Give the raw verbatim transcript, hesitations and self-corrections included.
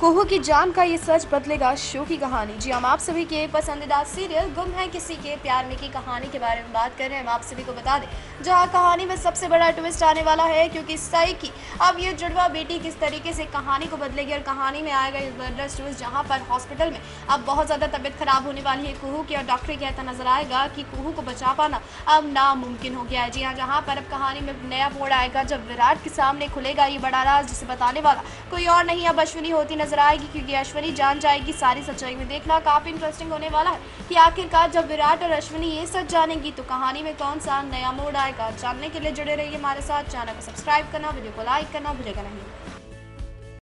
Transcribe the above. कोहू की जान का ये सच बदलेगा शो की कहानी। जी हम आप सभी के पसंदीदा सीरियल गुम है किसी के प्यार में की कहानी के बारे में बात कर रहे हैं। हम आप सभी को बता दें जहां कहानी में सबसे बड़ा ट्विस्ट आने वाला है, क्योंकि साई की अब ये जुड़वा बेटी किस तरीके से कहानी को बदलेगी और कहानी में आएगा इस जबरदस्त ट्विस्ट, जहाँ पर हॉस्पिटल में अब बहुत ज़्यादा तबीयत खराब होने वाली है कोहू की और डॉक्टर कहता नजर आएगा कि कोहू को बचा पाना अब नामुमकिन हो गया है। जी हाँ, जहाँ पर अब कहानी में नया मोड़ आएगा जब विराट के सामने खुलेगा ये बड़ा राज, जिसे बताने वाला कोई और नहीं अब अश्विनी होती नजर आएगी, क्योंकि अश्विनी जान जाएगी सारी सच्चाई में। देखना काफी इंटरेस्टिंग होने वाला है कि आखिरकार जब विराट और अश्विनी ये सच जानेगी तो कहानी में कौन सा नया मोड़ आएगा। जानने के लिए जुड़े रहिए हमारे साथ। चैनल को सब्सक्राइब करना, वीडियो को लाइक करना भूलिएगा नहीं।